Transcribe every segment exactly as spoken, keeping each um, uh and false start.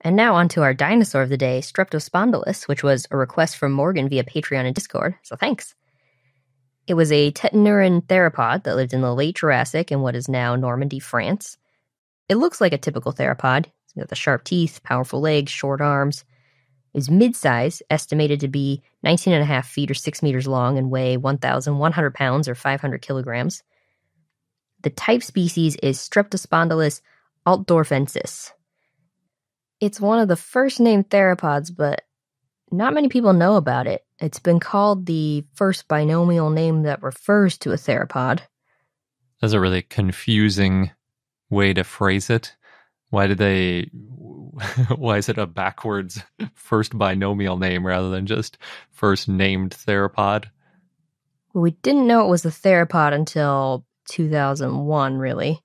And now on to our dinosaur of the day, Streptospondylus, which was a request from Morgan via Patreon and Discord, so thanks. It was a tetanuran theropod that lived in the late Jurassic in what is now Normandy, France. It looks like a typical theropod. It's got the sharp teeth, powerful legs, short arms. It was mid-size, estimated to be nineteen and a half feet or six meters long and weigh one thousand one hundred pounds or five hundred kilograms. The type species is Streptospondylus altdorfensis. It's one of the first named theropods, but not many people know about it. It's been called the first binomial name that refers to a theropod. That's a really confusing way to phrase it. Why did they... Why is it a backwards first binomial name rather than just first named theropod? Well, we didn't know it was a theropod until two thousand one, really.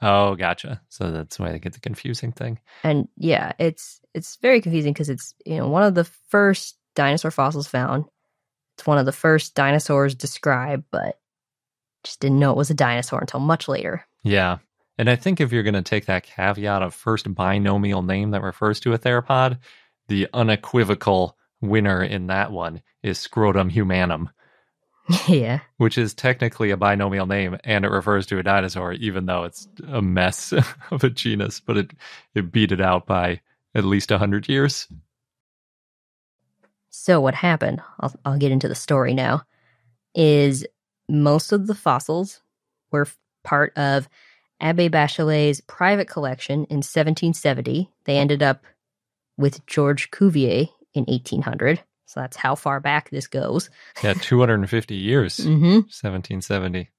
Oh, gotcha. So that's why they get the confusing thing. And yeah, it's it's very confusing because it's, you know, one of the first dinosaur fossils found. It's one of the first dinosaurs described, but just didn't know it was a dinosaur until much later. Yeah. And I think if you're going to take that caveat of first binomial name that refers to a theropod, the unequivocal winner in that one is Scrotum humanum. Yeah. Which is technically a binomial name, and it refers to a dinosaur, even though it's a mess of a genus, but it, it beat it out by at least one hundred years. So what happened, I'll, I'll get into the story now, is most of the fossils were part of Abbé Bachelet's private collection in seventeen seventy. They ended up with Georges Cuvier in eighteen hundred. So that's how far back this goes. Yeah, two hundred fifty years, mm-hmm. seventeen seventy.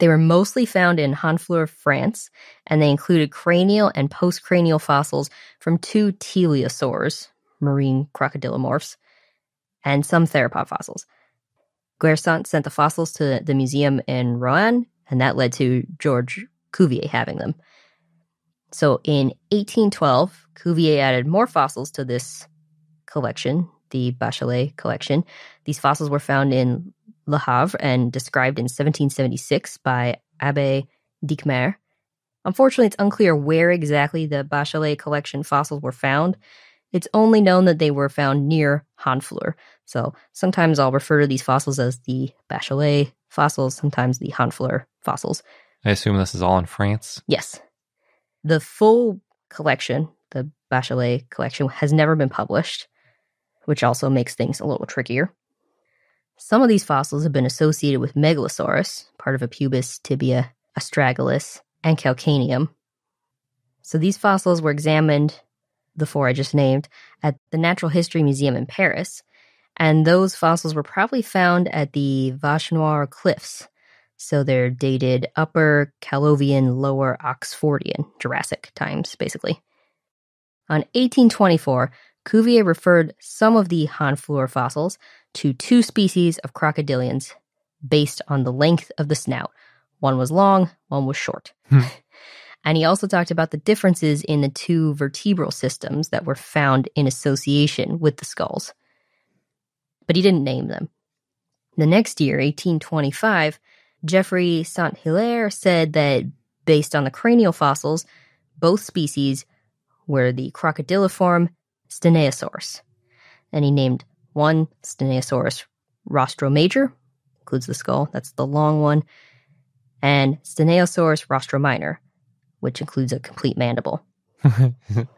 They were mostly found in Honfleur, France, and they included cranial and postcranial fossils from two teleosaurs, marine crocodilomorphs, and some theropod fossils. Guersent sent the fossils to the museum in Rouen, and that led to Georges Cuvier having them. So in eighteen twelve, Cuvier added more fossils to this collection, the Bachelet collection. These fossils were found in Le Havre and described in seventeen seventy-six by Abbé Dicquemare. Unfortunately, it's unclear where exactly the Bachelet collection fossils were found. It's only known that they were found near Honfleur. So sometimes I'll refer to these fossils as the Bachelet fossils, sometimes the Honfleur fossils. I assume this is all in France? Yes. The full collection, the Bachelet collection, has never been published, which also makes things a little trickier. Some of these fossils have been associated with Megalosaurus, part of a pubis, tibia, astragalus, and calcaneum. So these fossils were examined, the four I just named, at the Natural History Museum in Paris, and those fossils were probably found at the Vache Noires cliffs. So they're dated Upper Callovian, Lower Oxfordian, Jurassic times, basically. On eighteen twenty-four, Cuvier referred some of the Honfleur fossils to two species of crocodilians based on the length of the snout. One was long, one was short. Hmm. And he also talked about the differences in the two vertebral systems that were found in association with the skulls. But he didn't name them. The next year, eighteen twenty-five, Geoffrey Saint Hilaire said that based on the cranial fossils, both species were the crocodiliform Steneosaurus. And he named one Steneosaurus rostro major, includes the skull, that's the long one, and Steneosaurus rostro minor, which includes a complete mandible.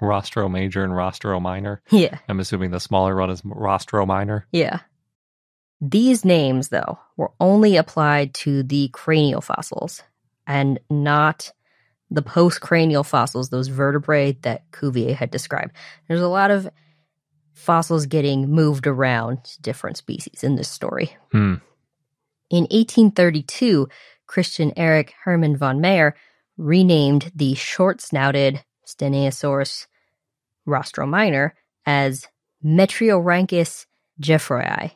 Rostro major and rostro minor? Yeah. I'm assuming the smaller one is rostro minor? Yeah. These names, though, were only applied to the cranial fossils and not the postcranial fossils, those vertebrae that Cuvier had described. There's a lot of fossils getting moved around to different species in this story. Hmm. In eighteen thirty-two, Christian Erich Hermann von Meyer renamed the short-snouted Steneosaurus rostro minor as Metriorhynchus geoffroyi.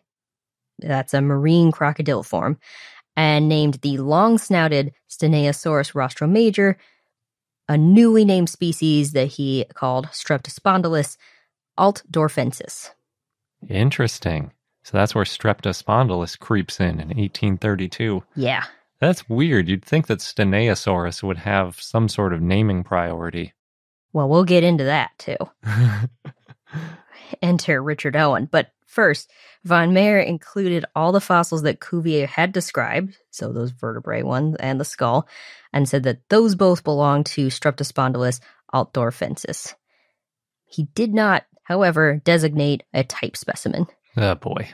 That's a marine crocodiliform, and named the long-snouted Steneosaurus rostro major, a newly named species that he called Streptospondylus altdorfensis. Interesting. So that's where Streptospondylus creeps in in eighteen thirty-two. Yeah. That's weird. You'd think that Steneosaurus would have some sort of naming priority. Well, we'll get into that, too. Enter Richard Owen. But first, von Mayer included all the fossils that Cuvier had described, so those vertebrae ones and the skull, and said that those both belonged to Streptospondylus altdorfensis. He did not, however, designate a type specimen. Oh, boy.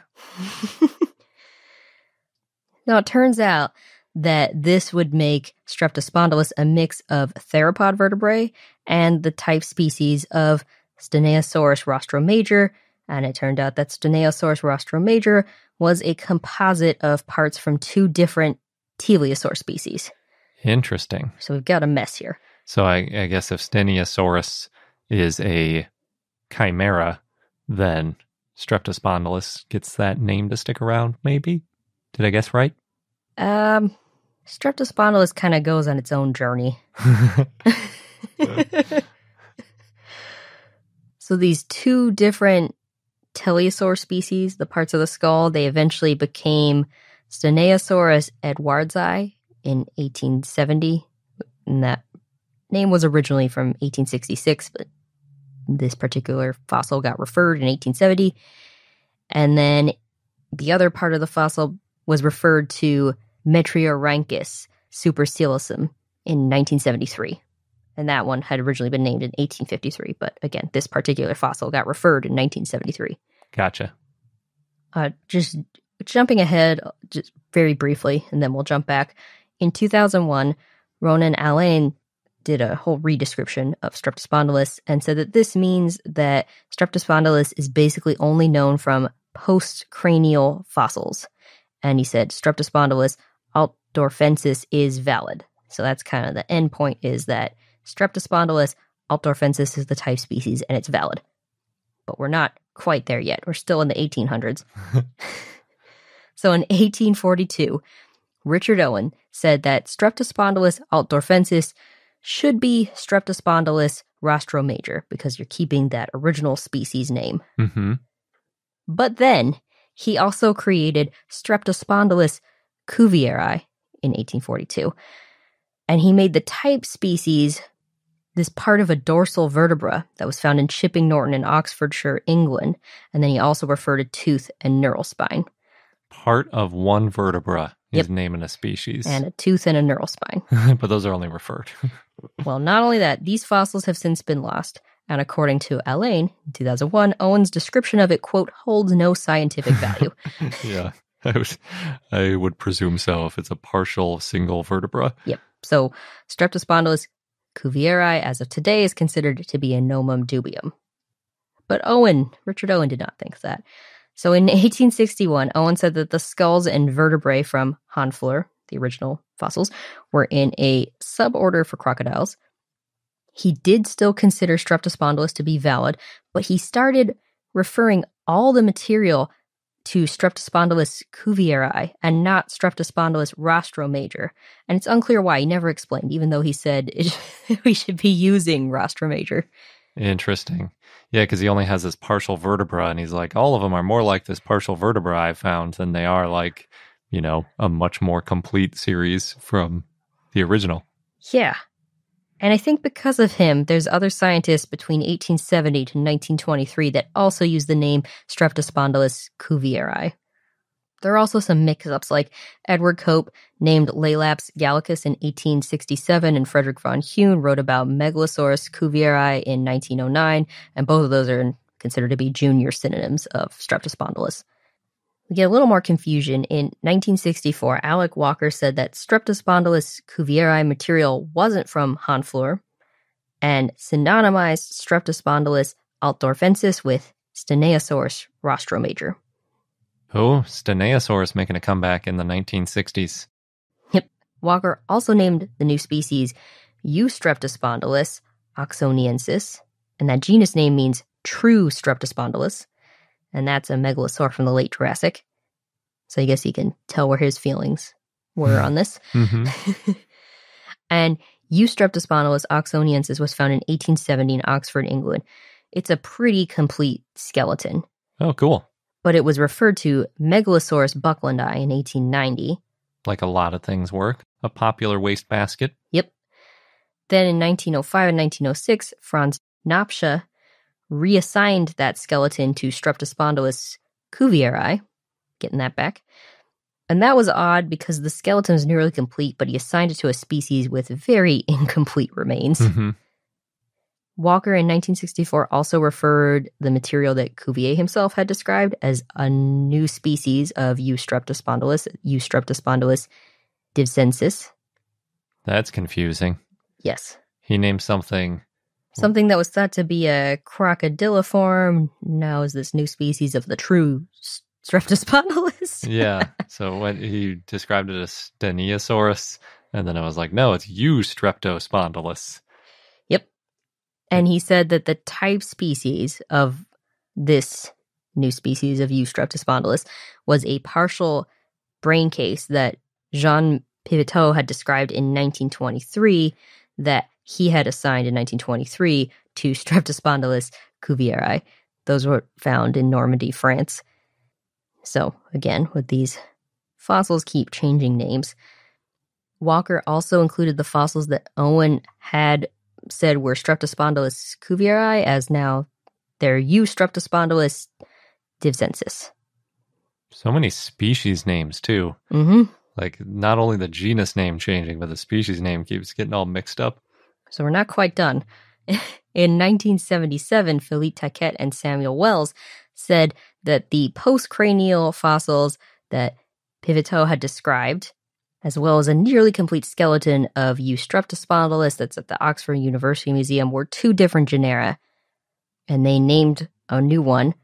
Now, it turns out that this would make Streptospondylus a mix of theropod vertebrae and the type species of Steneosaurus rostro major, and it turned out that Steneosaurus rostro major was a composite of parts from two different teleosaur species. Interesting. So we've got a mess here. So I, I guess if Steneosaurus is a chimera, then Streptospondylus gets that name to stick around, maybe? Did I guess right? Um, Streptospondylus kind of goes on its own journey. So these two different teleosaur species, the parts of the skull, they eventually became Steneosaurus edwardsii in eighteen seventy. And that name was originally from eighteen sixty-six, but this particular fossil got referred in eighteen seventy. And then the other part of the fossil was referred to Metriorhynchus superciliosum in nineteen seventy-three. And that one had originally been named in eighteen fifty-three. But again, this particular fossil got referred in nineteen seventy-three. Gotcha. Uh, just jumping ahead just very briefly, and then we'll jump back. In two thousand one, Ronan Allain did a whole redescription of Streptospondylus and said that this means that Streptospondylus is basically only known from postcranial fossils. And he said Streptospondylus altdorfensis is valid. So that's kind of the end point, is that Streptospondylus altdorfensis is the type species and it's valid. But we're not quite there yet. We're still in the eighteen hundreds. So in eighteen forty-two, Richard Owen said that Streptospondylus altdorfensis should be Streptospondylus rostro major because you're keeping that original species name. Mm-hmm. But then he also created Streptospondylus cuvieri in eighteen forty-two, and he made the type species this part of a dorsal vertebra that was found in Chipping Norton in Oxfordshire, England, and then he also referred to tooth and neural spine. Part of one vertebra is yep. naming a species. And a tooth and a neural spine. But those are only referred. Well, not only that, these fossils have since been lost. And according to Allain, in two thousand one, Owen's description of it, quote, holds no scientific value. Yeah, I would, I would presume so if it's a partial single vertebra. Yep. So Streptospondylus cuvieri, as of today, is considered to be a nomum dubium. But Owen, Richard Owen, did not think that. So in eighteen sixty-one, Owen said that the skulls and vertebrae from Honfleur, the original fossils, were in a suborder for crocodiles. He did still consider Streptospondylus to be valid, but he started referring all the material to Streptospondylus cuvieri and not Streptospondylus rostro major. And it's unclear why. He never explained, even though he said it, we should be using rostro major. Interesting. Yeah, because he only has this partial vertebra, and he's like, all of them are more like this partial vertebra I found than they are like, you know, a much more complete series from the original. Yeah. And I think because of him, there's other scientists between eighteen seventy to nineteen twenty-three that also use the name Streptospondylus cuvieri. There are also some mix-ups, like Edward Cope named Lalaps gallicus in eighteen sixty-seven, and Frederick von Huene wrote about Megalosaurus cuvieri in nineteen oh nine, and both of those are considered to be junior synonyms of Streptospondylus. We get a little more confusion. In nineteen sixty-four, Alec Walker said that Streptospondylus cuvieri material wasn't from Honfleur and synonymized Streptospondylus altdorfensis with Steneosaurus rostro major. Oh, Steneosaurus making a comeback in the nineteen sixties. Yep. Walker also named the new species Eustreptospondylus oxoniensis, and that genus name means true Streptospondylus. And that's a megalosaur from the late Jurassic. So I guess you can tell where his feelings were on this. Mm-hmm. And Eustreptospondylus oxoniensis was found in eighteen seventy in Oxford, England. It's a pretty complete skeleton. Oh, cool. But it was referred to Megalosaurus bucklandi in eighteen ninety. Like a lot of things were. A popular wastebasket. Yep. Then in nineteen oh five and nineteen oh six, Franz Napsche reassigned that skeleton to Streptospondylus cuvieri, getting that back. And that was odd because the skeleton was nearly complete, but he assigned it to a species with very incomplete remains. Mm-hmm. Walker in nineteen sixty-four also referred the material that Cuvier himself had described as a new species of Eustreptospondylus, Eustreptospondylus divsensis. That's confusing. Yes. He named something... Something that was thought to be a crocodiliform now is this new species of the true Streptospondylus. Yeah, so when he described it as Steneosaurus, and then I was like, no, it's Eustreptospondylus. Yep. And he said that the type species of this new species of Eustreptospondylus was a partial brain case that Jean Piveteau had described in nineteen twenty-three that he had assigned in nineteen twenty-three to Streptospondylus cuvieri. Those were found in Normandy, France. So, again, would these fossils keep changing names? Walker also included the fossils that Owen had said were Streptospondylus cuvieri as now they're Eustreptospondylus divsensis. So many species names, too. Mm-hmm. Like, not only the genus name changing, but the species name keeps getting all mixed up. So we're not quite done. In nineteen seventy-seven, Philippe Taquet and Samuel Wells said that the postcranial fossils that Piveteau had described, as well as a nearly complete skeleton of Eustreptospondylus that's at the Oxford University Museum, were two different genera. And they named a new one,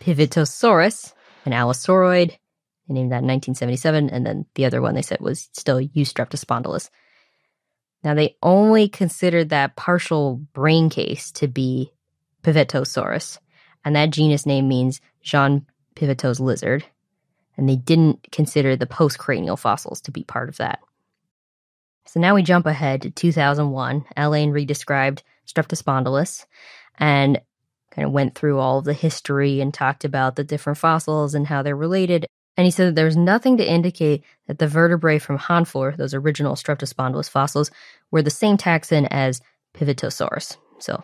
Piveteausaurus, an allosauroid. They named that in nineteen seventy-seven, and then the other one they said was still Eustreptospondylus. Now, they only considered that partial brain case to be Piveteausaurus, and that genus name means Jean Piveteau's lizard, and they didn't consider the postcranial fossils to be part of that. So now we jump ahead to two thousand one. Alain redescribed Streptospondylus and kind of went through all of the history and talked about the different fossils and how they're related. And he said that there was nothing to indicate that the vertebrae from Honfleur, those original Streptospondylus fossils, were the same taxon as Piveteausaurus. So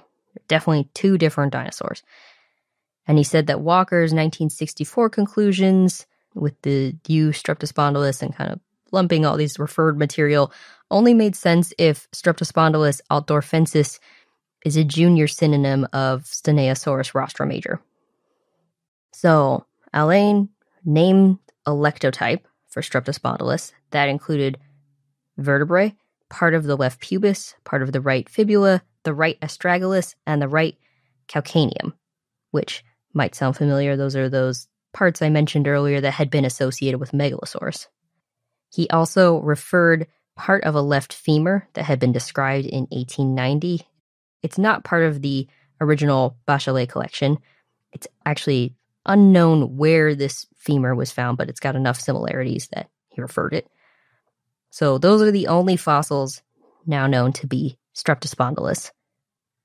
definitely two different dinosaurs. And he said that Walker's nineteen sixty-four conclusions with the Eustreptospondylus and kind of lumping all these referred material only made sense if Streptospondylus altdorfensis is a junior synonym of Steneosaurus rostro major. So Alain named electotype for Streptospondylus. That included vertebrae, part of the left pubis, part of the right fibula, the right astragalus, and the right calcaneum, which might sound familiar. Those are those parts I mentioned earlier that had been associated with megalosaurs. He also referred part of a left femur that had been described in eighteen ninety. It's not part of the original Bachelet collection. It's actually unknown where this femur was found, but it's got enough similarities that he referred it. So those are the only fossils now known to be Streptospondylus.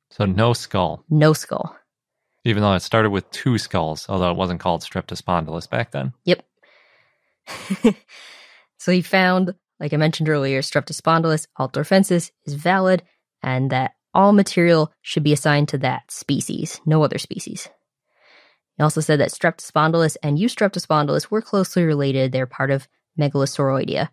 So no skull. No skull. Even though it started with two skulls, although it wasn't called Streptospondylus back then. Yep. So he found, like I mentioned earlier, Streptospondylus altdorfensis is valid, and that all material should be assigned to that species, no other species. He also said that Streptospondylus and Eustreptospondylus were closely related. They're part of Megalosauroidea.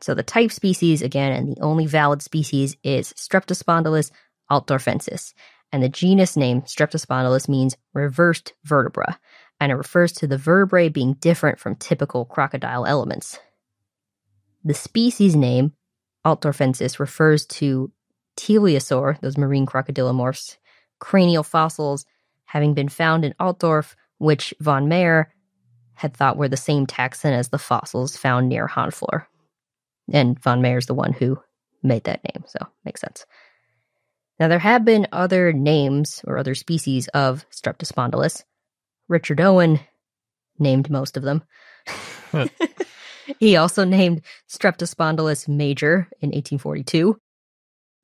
So the type species, again, and the only valid species is Streptospondylus altdorfensis. And the genus name Streptospondylus means reversed vertebra, and it refers to the vertebrae being different from typical crocodile elements. The species name altdorfensis refers to teleosaur, those marine crocodilomorphs, cranial fossils, having been found in Altdorf, which von Mayer had thought were the same taxon as the fossils found near Honfleur. And von Mayer's the one who made that name, so makes sense. Now, there have been other names or other species of Streptospondylus. Richard Owen named most of them. He also named Streptospondylus major in eighteen forty-two,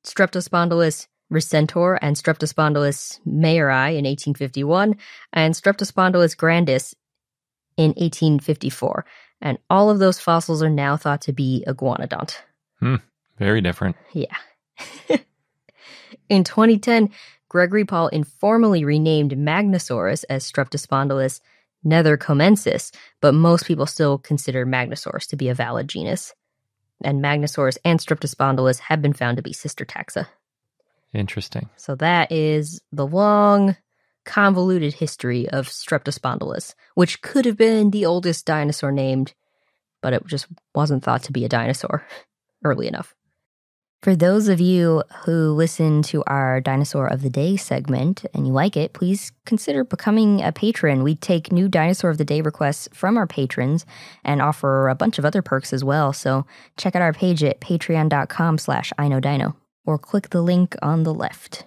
Streptospondylus recentor and Streptospondylus mayeri in eighteen fifty-one, and Streptospondylus grandis in eighteen fifty-four. And all of those fossils are now thought to be iguanodont. Hmm, very different. Yeah. In twenty ten, Gregory Paul informally renamed Magnosaurus as Streptospondylus nethercomensis, but most people still consider Magnosaurus to be a valid genus. And Magnosaurus and Streptospondylus have been found to be sister taxa. Interesting. So that is the long, convoluted history of Streptospondylus, which could have been the oldest dinosaur named, but it just wasn't thought to be a dinosaur early enough. For those of you who listen to our Dinosaur of the Day segment and you like it, please consider becoming a patron. We take new Dinosaur of the Day requests from our patrons and offer a bunch of other perks as well. So check out our page at patreon dot com slash I know dino or click the link on the left.